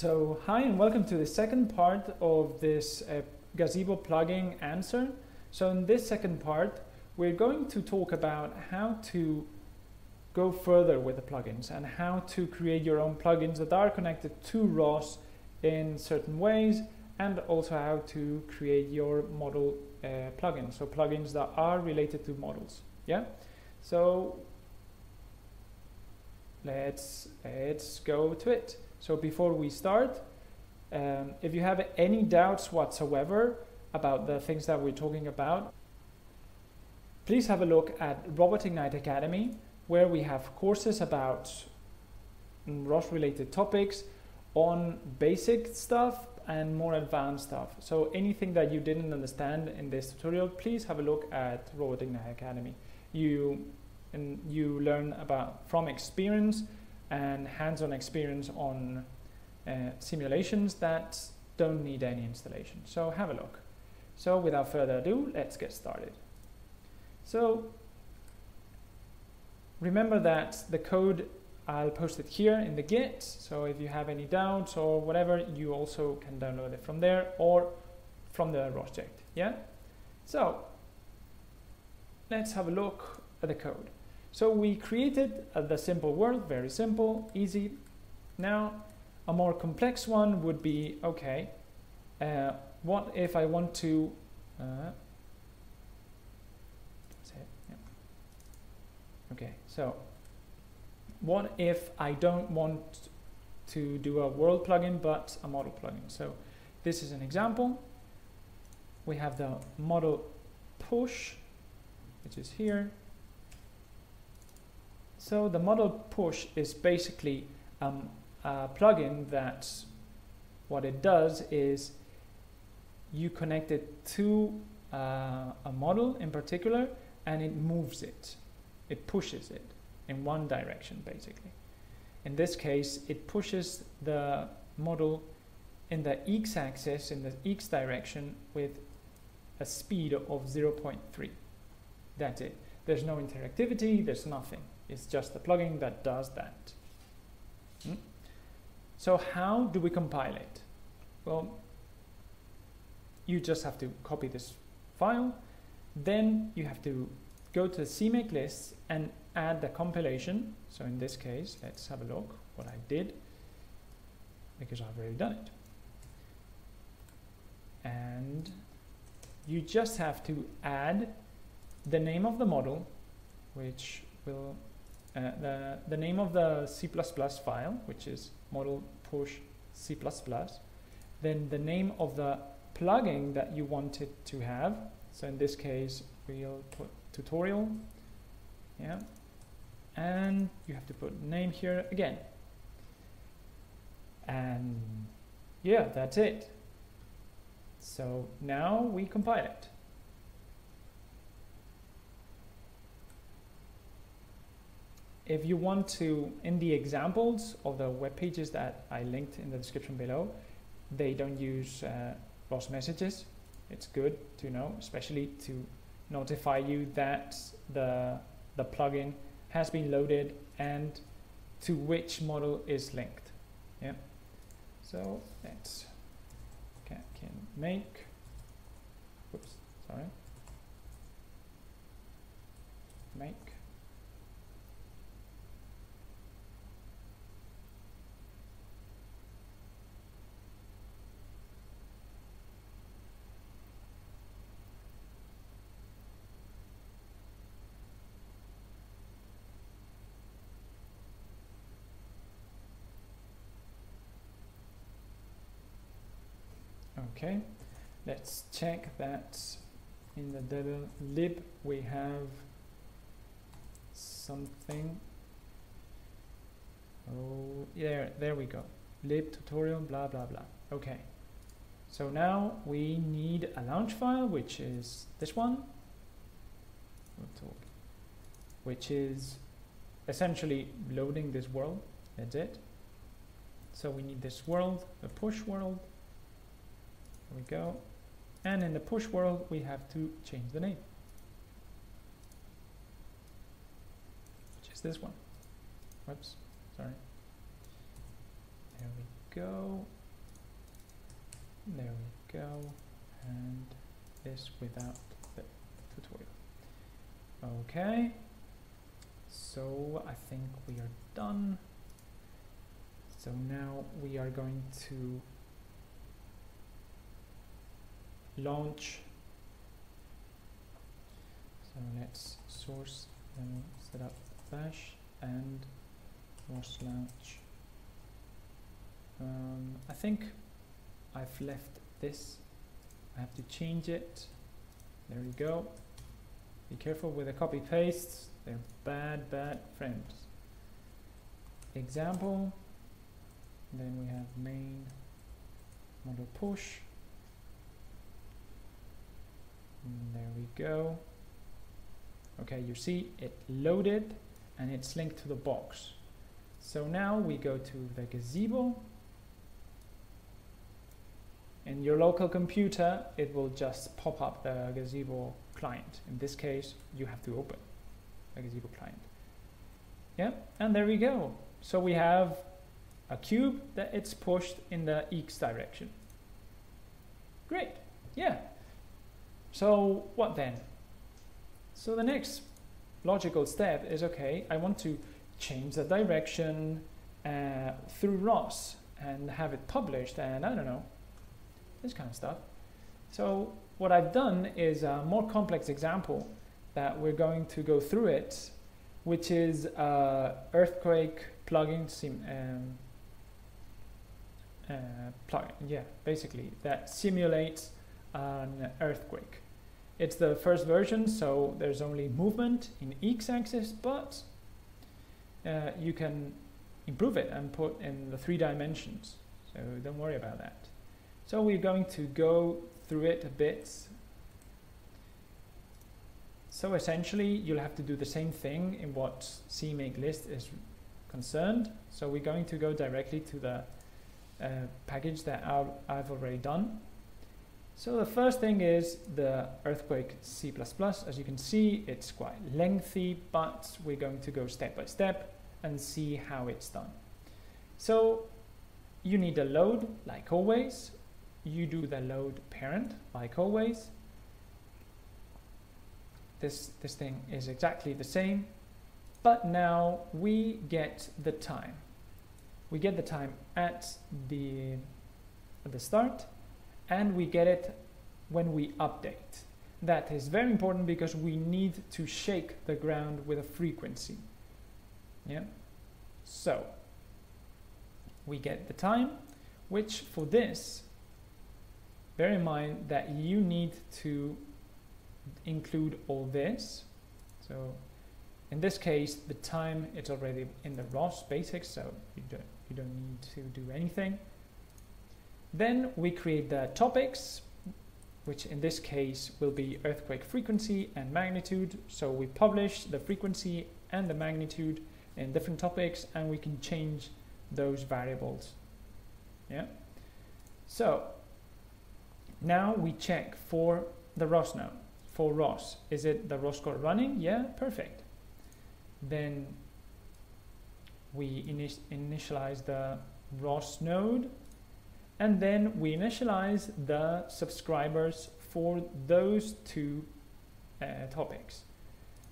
So hi and welcome to the second part of this Gazebo plugin answer. So in this second part, we're going to talk about how to go further with the plugins and how to create your own plugins that are connected to ROS in certain ways, and also how to create your model plugins, so plugins that are related to models. Yeah. So let's go to it. So before we start, if you have any doubts whatsoever about the things that we're talking about, please have a look at Robot Ignite Academy, where we have courses about ROS-related topics on basic stuff and more advanced stuff. So anything that you didn't understand in this tutorial, please have a look at Robot Ignite Academy. You learn about from experience and hands-on experience on simulations that don't need any installation. So have a look. So without further ado, let's get started. So remember that the code, I'll post it here in the Git. So if you have any doubts or whatever, you also can download it from there or from the project. Yeah. So let's have a look at the code. So we created the simple world, very simple, easy. Now, a more complex one would be, okay, what if I want to, okay, so what if I don't want to do a world plugin, but a model plugin? So this is an example. We have the model push, which is here. So the model push is basically a plugin that what it does is you connect it to a model in particular, and it moves it. It pushes it in one direction, basically. In this case, it pushes the model in the X axis, in the X direction, with a speed of 0.3. That's it. There's no interactivity, there's nothing. It's just a plugin that does that. So how do we compile it? Well, you just have to copy this file. Then you have to go to the CMakeLists and add the compilation. So in this case, let's have a look what I did, because I've already done it. And you just have to add the name of the model, which will the name of the C++ file, which is model push C++, then the name of the plugin that you want it to have. So in this case, we'll put tutorial, yeah, and you have to put name here again. And yeah, that's it. So now we compile it. If you want to, in the examples of the web pages that I linked in the description below, they don't use ROS messages. It's good to know, especially to notify you that the plugin has been loaded and to which model is linked. Yeah. So let's can make. Oops, sorry. Make. Okay, let's check that in the lib we have something. Oh, yeah, there we go. Lib tutorial, blah, blah, blah. Okay, so now we need a launch file, which is this one, which is essentially loading this world. That's it. So we need this world, the push world. We go, and in the push world we have to change the name, which is this one. Oops, sorry, there we go. There we go. And this without the tutorial. Okay. So I think we are done. So now we are going to launch. So let's source and set up bash and launch. I think I've left this. I have to change it. There we go. Be careful with the copy pastes. They're bad friends. Example. Then we have main model push. And there we go. Okay, you see it loaded and it's linked to the box. So now we go to the Gazebo. In your local computer, it will just pop up the Gazebo client. In this case, you have to open a Gazebo client. Yeah, and there we go. So we have a cube that it's pushed in the X direction. Great, yeah. So what then? So the next logical step is, okay, I want to change the direction through ROS and have it published and I don't know, this kind of stuff. So what I've done is a more complex example that we're going to go through it, which is earthquake plugin basically that simulates an earthquake. It's the first version, so there's only movement in x-axis, but you can improve it and put in the 3 dimensions, so don't worry about that. So we're going to go through it a bit. So essentially you'll have to do the same thing in what CMakeList is concerned. So we're going to go directly to the package that I've already done. So the first thing is the earthquake C++. As you can see, it's quite lengthy, but we're going to go step by step and see how it's done. So you need a load, like always. You do the load parent, like always. This thing is exactly the same, but now we get the time. We get the time at the start, and we get it when we update. That is very important because we need to shake the ground with a frequency. Yeah. So we get the time, which for this, bear in mind that you need to include all this. So in this case, the time, it's already in the ROS basics, so you don't need to do anything. Then we create the topics, which in this case will be earthquake frequency and magnitude. So we publish the frequency and the magnitude in different topics, and we can change those variables. Yeah. So now we check for the ROS now. For ROS, is it the ROS code running? Yeah, perfect. Then we initialize the ROS node. And then we initialize the subscribers for those two topics,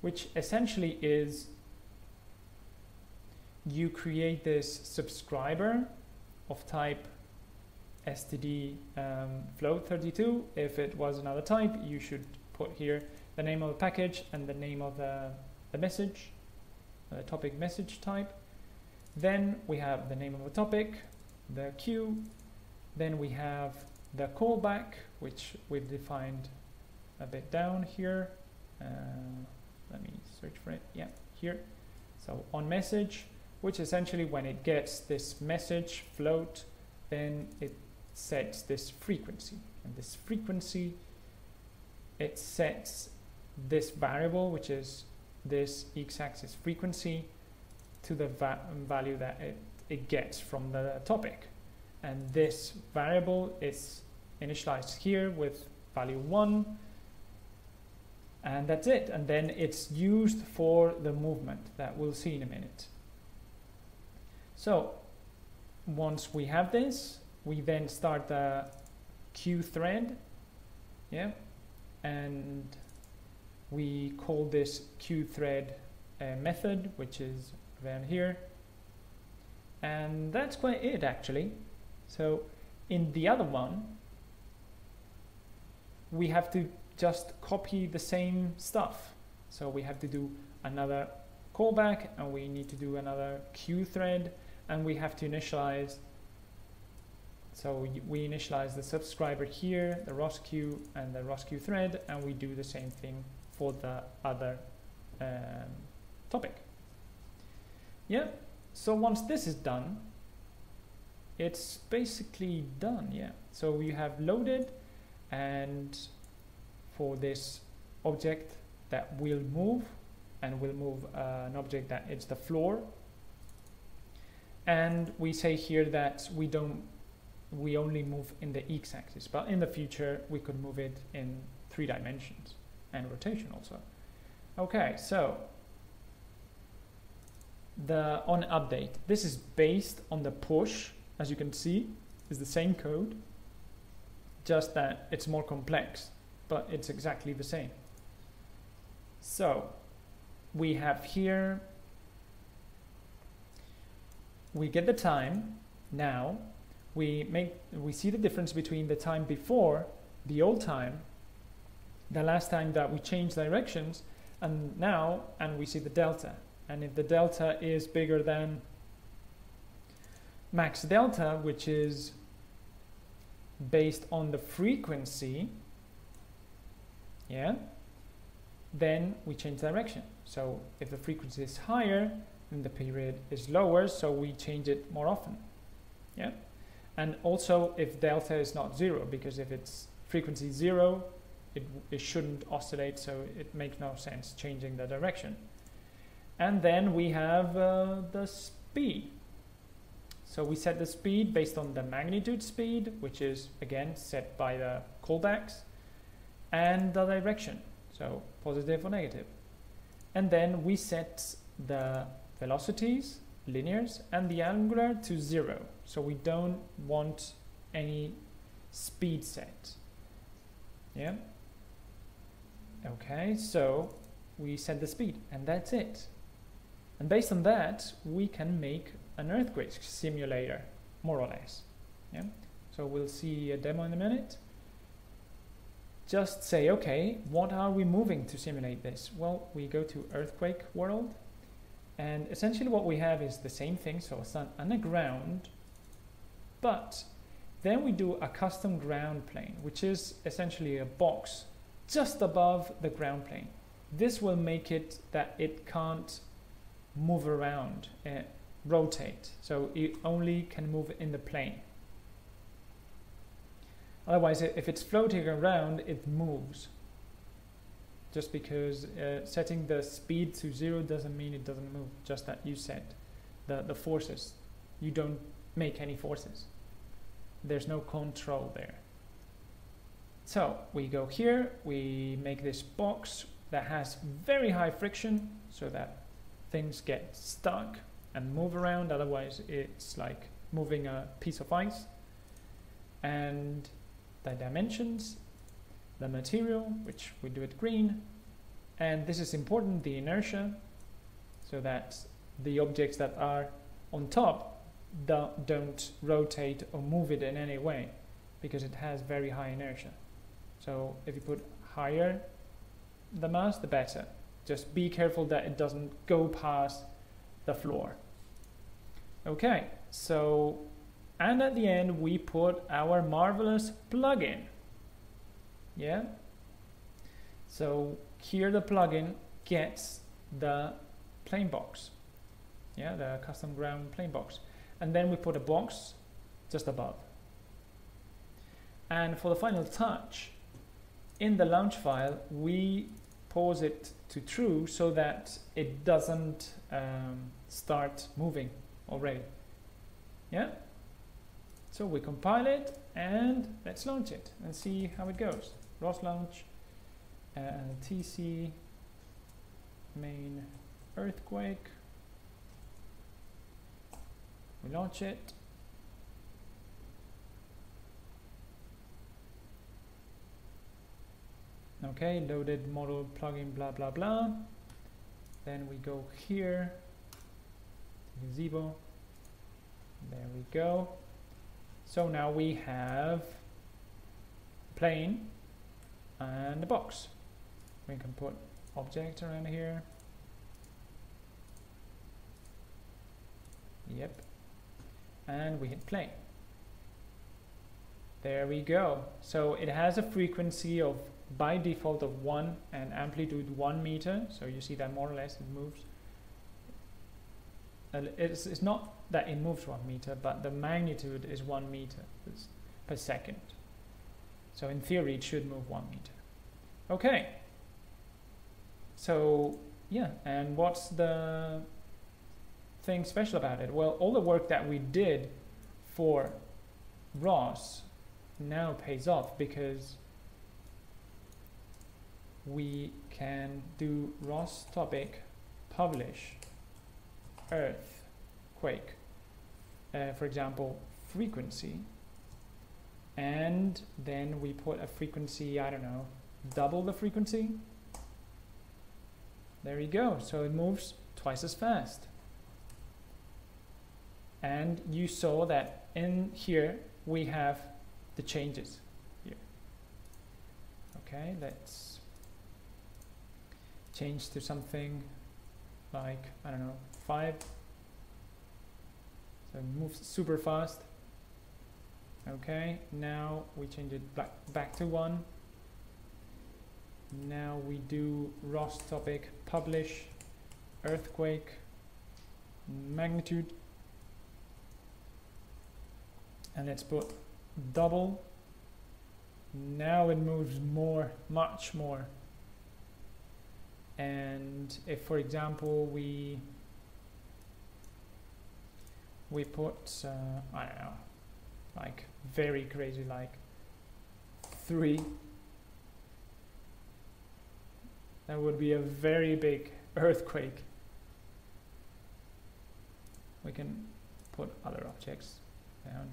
which essentially is you create this subscriber of type std Float32. If it was another type, you should put here the name of the package and the name of the message, the topic message type. Then we have the name of the topic, the queue. Then we have the callback, which we've defined a bit down here. Let me search for it. Yeah, here. So on message, which essentially when it gets this message float, then it sets this frequency. And this frequency, it sets this variable, which is this x-axis frequency, to the value that it gets from the topic. And this variable is initialized here with value 1, and that's it. And then it's used for the movement that we'll see in a minute. So Once we have this, we then start the QThread, yeah, and we call this QThread method, which is around here, and that's quite it actually. So in the other one, we have to just copy the same stuff. So we have to do another callback, and we need to do another QThread, and we have to initialize. So we initialize the subscriber here, the ROS queue, and the ROS queue thread, and we do the same thing for the other topic. Yeah, so once this is done, it's basically done, yeah. So you have loaded, and for this object that will move, and we'll move an object that is the floor, and we say here that we only move in the x-axis, but in the future we could move it in 3 dimensions and rotation also. Okay, so the on update, this is based on the push, as you can see, is the same code, just that it's more complex, but it's exactly the same. So we have here, we get the time. Now we see the difference between the time before, the old time, the last time that we changed directions, and now, and we see the delta. And if the delta is bigger than max delta, which is based on the frequency, yeah, then we change direction. So if the frequency is higher, then the period is lower, so we change it more often, yeah. And also if delta is not 0, because if it's frequency 0, it shouldn't oscillate, so it makes no sense changing the direction. And then we have the speed. So we set the speed based on the magnitude speed, which is again set by the callbacks, and the direction, so positive or negative. And then we set the velocities, linears, and the angular to 0. So we don't want any speed set. Yeah. Okay, so we set the speed, and that's it. And based on that, we can make an earthquake simulator, more or less. Yeah. So we'll see a demo in a minute. Just say, okay, what are we moving to simulate this? Well, we go to earthquake world, and essentially what we have is the same thing, so a sun and a ground, but then we do a custom ground plane, which is essentially a box just above the ground plane. This will make it that it can't move around, rotate, so it only can move in the plane. Otherwise, if it's floating around, it moves. Just because setting the speed to 0 doesn't mean it doesn't move, just that you set the forces. You don't make any forces. There's no control there. So we go here, we make this box that has very high friction so that things get stuck and move around. Otherwise, it's like moving a piece of ice. And the dimensions, the material, which we do it green, and this is important, the inertia, so that the objects that are on top don't rotate or move it in any way, because it has very high inertia. So if you put higher the mass, the better. Just be careful that it doesn't go past the floor. Okay, so, and at the end we put our marvelous plugin. Yeah, so here the plugin gets the plane box, yeah, the custom ground plane box, and then we put a box just above. And for the final touch, in the launch file we pause it to true so that it doesn't start moving already. Yeah, so we compile it and let's launch it and see how it goes. ROS launch, TC main earthquake. We launch it Okay, loaded model plugin, blah, blah, blah. Then we go here, Gazebo. There we go. So now we have plane and a box. We can put object around here. Yep. And we hit play. There we go. So it has a frequency of, by default, of 1 and amplitude 1 meter. So you see that more or less it moves. It's not that it moves 1 meter, but the magnitude is 1 meter per second. So in theory, it should move 1 meter. Okay. So yeah, and what's the thing special about it? Well, all the work that we did for ROS now pays off, because we can do ROS topic publish earthquake, for example, frequency, and then we put a frequency, I don't know, double the frequency. There you go. So it moves twice as fast. And you saw that in here we have the changes here. Okay, let's change to something like, I don't know, 5. So it moves super fast. Okay, now we change it back to 1. Now we do ROS topic publish earthquake magnitude, and let's put double. Now it moves more, much more. And if, for example, we put I don't know, like very crazy, like 3. That would be a very big earthquake. We can put other objects down.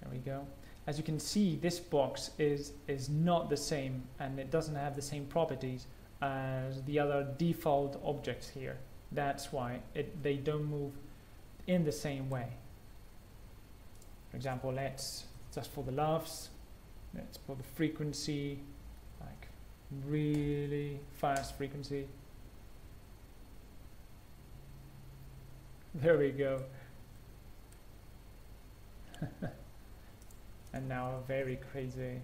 There we go. As you can see, this box is not the same, and it doesn't have the same properties as the other default objects here. That's why they don't move in the same way. For example, let's, just for the laughs, let's put the frequency, like really fast frequency. There we go. And now a very crazy,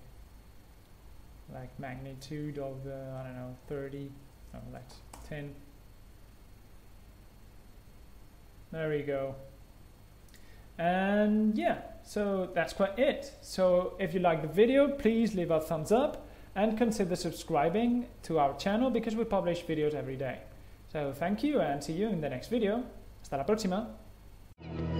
like magnitude of I don't know, 30. No, like 10. There we go. And yeah, so that's quite it. So if you like the video, please leave a thumbs up and consider subscribing to our channel, because we publish videos every day. So thank you, and see you in the next video. Hasta la próxima.